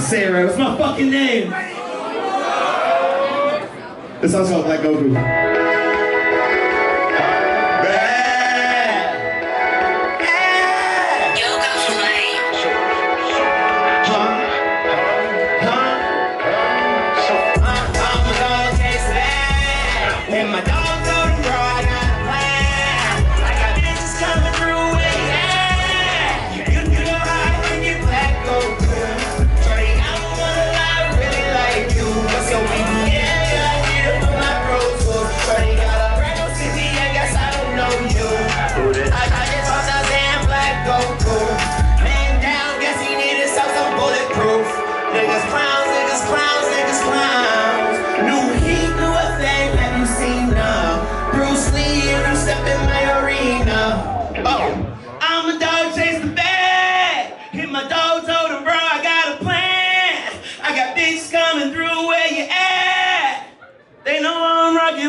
Sarah, what's my fucking name? This song's called Black Goku.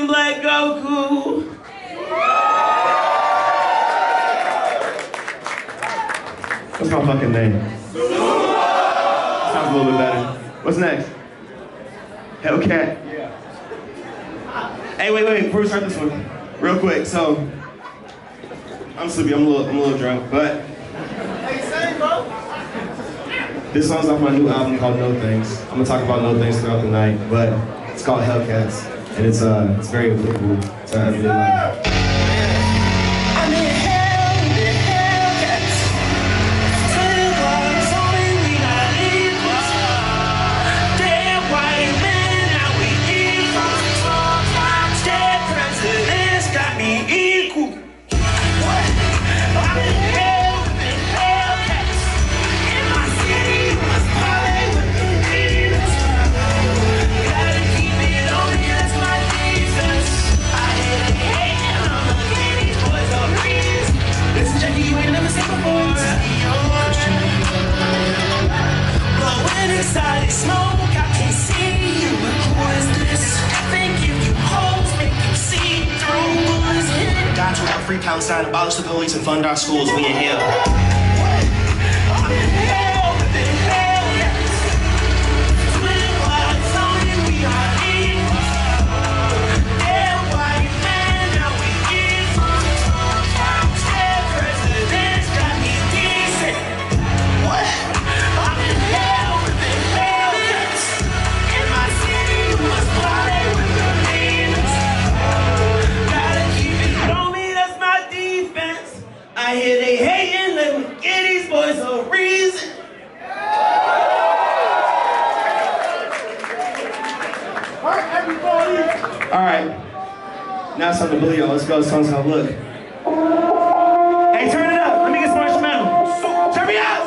Black Goku. What's my fucking name? Supa. Sounds a little bit better. What's next? Hellcat. Yeah. Hey, wait. Before we start this one, real quick. So, I'm sleepy. I'm a little drunk, but. Hey, same, bro. This song's off my new album called No Things. I'm gonna talk about No Things throughout the night, but it's called Hellcats. And it's very applicable to everyday life. Free pound sign, abolish the police and fund our schools. We in here. I hear they hating, let me get these boys a reason. Alright, everybody. Alright. Now it's time to bully y'all. Let's go. This song's called Look. Hey, turn it up. Let me get some marshmallow. Turn me up. Better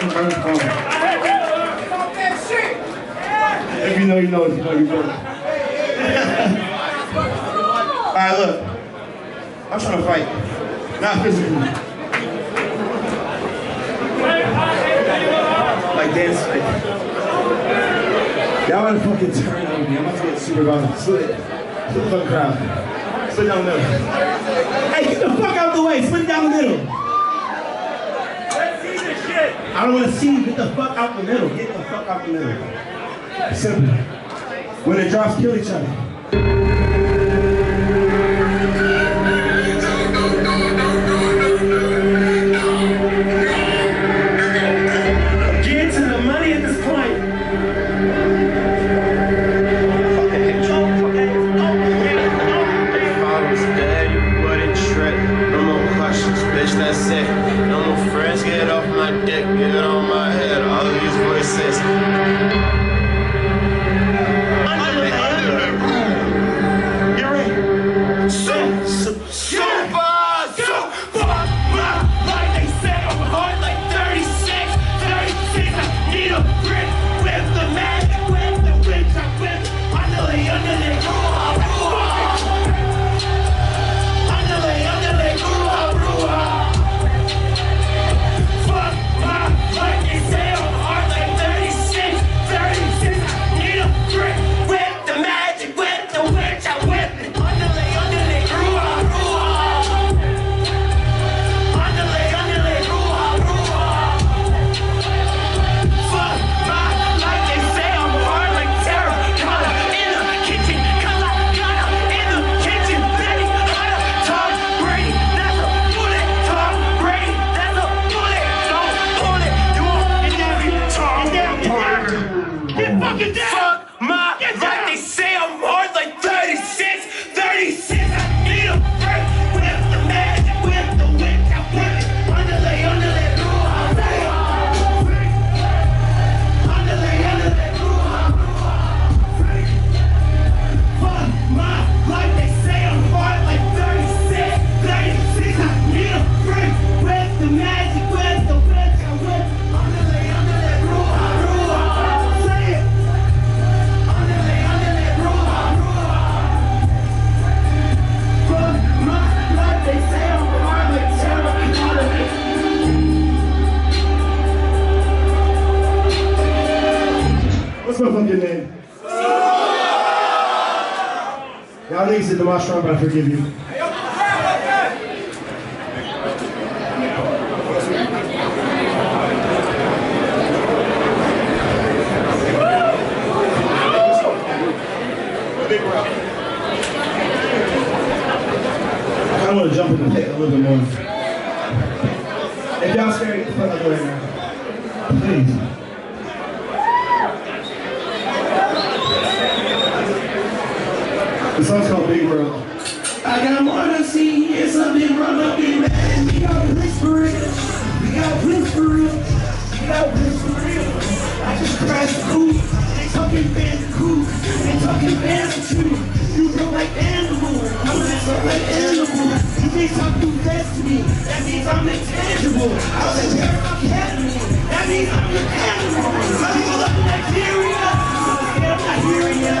from Earth home. If you know, you know. If you know, you know. All right, look. I'm trying to fight, not physically. Like dance fight. Y'all gotta fucking turn on me. I'm about to get super violent. Split the fuck crowd. Split down the middle. Hey, get the fuck out the way. Split down the middle. I don't want to see you. Get the fuck out the middle. Get the fuck out the middle. Simple. When it drops, kill each other. Get to the money at this point. If I was dead, you wouldn't shred. No more questions, bitch, that's it. No more friends, get off my dick, get on my head, all these voices. Under the room. Get ready. Super, like they said, I'm hard like 36, I need a grip with the man, with the witch, I whip, finally under the room. But I forgive you. I want to jump in the pit a little bit more. If y'all scared, get the fuck out of the way now. Please. The song's called Big World. I got more to see, here's a big brother, big man. We got bricks for real, we got bricks for real, we got bricks for real. I just crashed the coupe, they talking Bandicoot, they talking Bandicoot. You run like animal, I'm gonna talk like animal. You can't talk through destiny, that means I'm intangible. I was at Paris Academy, that means I'm your animal. Some people love Nigeria. I'm not hearing ya.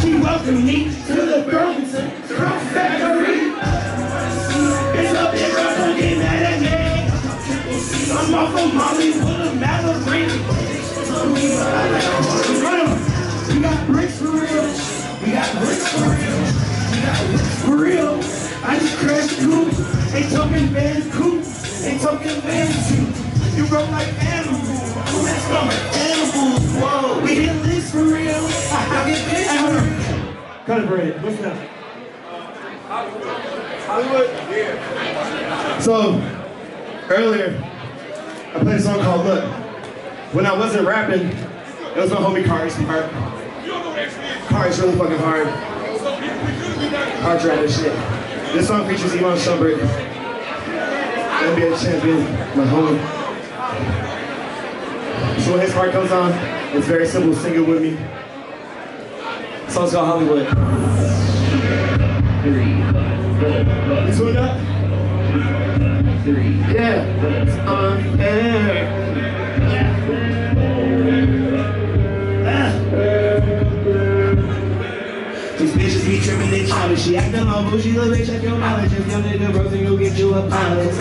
She welcomed me to the Burlington Crump Factory. It's a big brother getting mad at me. I'm off of Molly with a Maverick. We got bricks for real. We got bricks for real. We got bricks for real. I just crashed coupe. They talking band coupe. They talking band coupe. You run like animals, let's go like animals, whoa. We hit this for real, I get this for real. Cut it, Brad, what's up? Hollywood? Yeah. So, earlier, I played a song called Look. When I wasn't rapping, it was my homie Carr, Smart. Carr is really fucking hard. Hard driving shit. This song features Iman Shumpert, NBA champion, my homie. So when his part comes on, it's very simple, sing it with me. The song's called Hollywood. You tuned up? history. Yeah, but it's unfair. These bitches be tripping and childish. She acting all bougie, little bitch, check your mileage. If your nigga broken, you'll get you a pilot.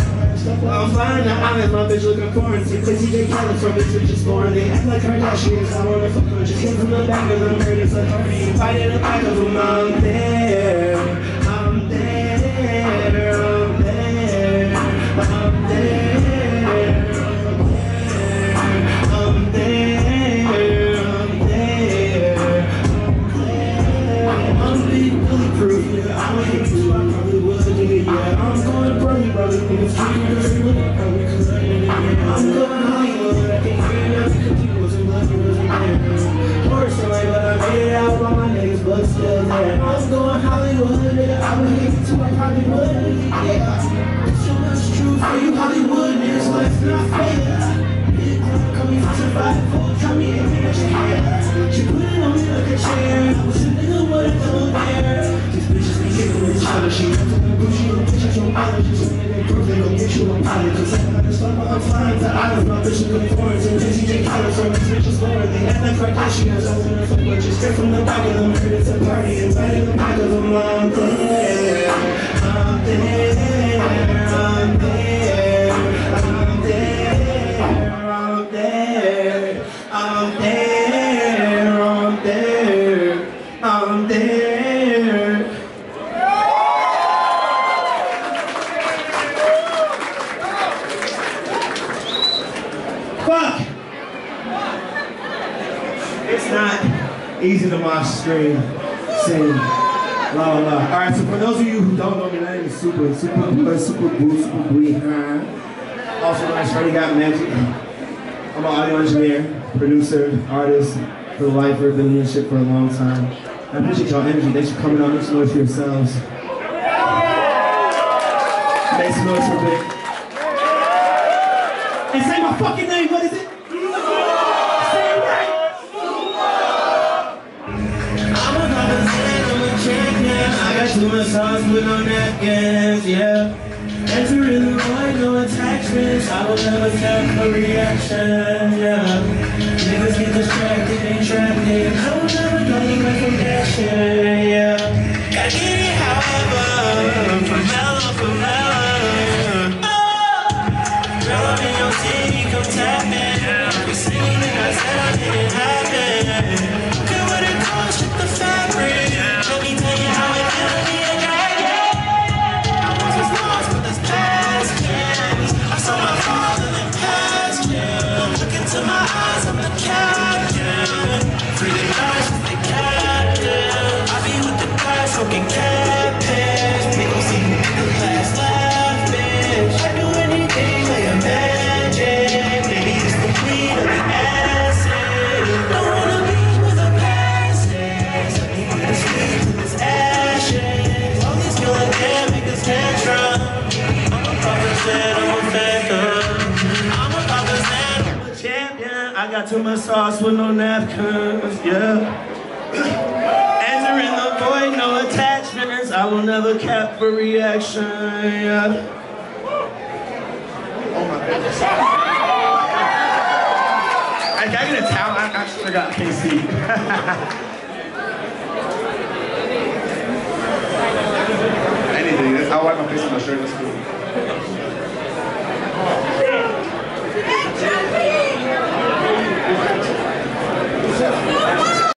I'm flying the island, my bitch looking foreign. See, Quincy J. Kelly from this bitch is foreign. They act like Kardashians, I wanna fuck her. Just came from the back of the murder, so I'm fighting the back of them. I'm there, I'm there, I'm there, I'm there, I'm there, I'm there, I'm there. I'm bulletproof, yeah, I would hate you, I probably would, nigga, yeah. I'm going brother, brother, nigga. I'm going Hollywood, I can't hear nothing because you wasn't black, you wasn't there. Or something, but I made it out while my niggas' blood's still there. I'm going Hollywood, I would hate you too, I probably would, yeah. There's so much truth for you Hollywood, niggas, life's not fair. Call me for survival, tell me everything that you hear. She put it on me like a chair, I wish a nigga would've come there. These bitches be giving me childish, she got to the Gucci, the bitch is your mileage. She's in that group, they gon' get you a pilot. Cause I got this fuck, I'm flying to islands, my bitch looking forward to Nancy J. Collins from these bitches lower. They act like Kardashians, I wanna fuck with you. Straight from the back of them, heard it's a party, invited them back of them. I'm there, I'm there, I'm there, I'm there. I'm there, I'm there, I'm there. Fuck! It's not easy to watch scream, sing, la la la. Alright, so for those of you who don't know me, my name is Supa. Supa Bwe, Supa Bwe, Supa Bwe. Also, I already got magic. I'm an audio engineer, producer, artist, for life, I've been in this shit for a long time. I appreciate y'all energy. Thanks for coming out. Make some noise for yourselves. Make some noise for Vic. And say my fucking name, what is it? Two massage with no napkins, yeah. Enter in the void, no attachments. I will never tap a reaction, yeah. Niggas get distracted, ain't trapped in. I will never go to my compassion, yeah. Gotta get it however. Formella, formella. Oh! Mellow in your teeth, come tap it. You're singing and I sound it, it happened. Do what it goes with the fabric. Let me tell you how it feels. My eyes, I'm the captain. Free the life of the captain. I be with the guys, fucking captains. Make them see me the last laugh, bitch. I do anything I imagine. Maybe it's the queen of the acid. Don't wanna be with the passes. I need to sleep in this ashes. All these feeling can't make us tantrum. I'm a prophet, said I'm a phantom. I got too much sauce with no napkins, yeah. Entering the void, no attachments. I will never cap for reaction, yeah. Oh my goodness. I got in a towel, I actually forgot KC. Anything, I'll wipe my face on my shirt, that's cool.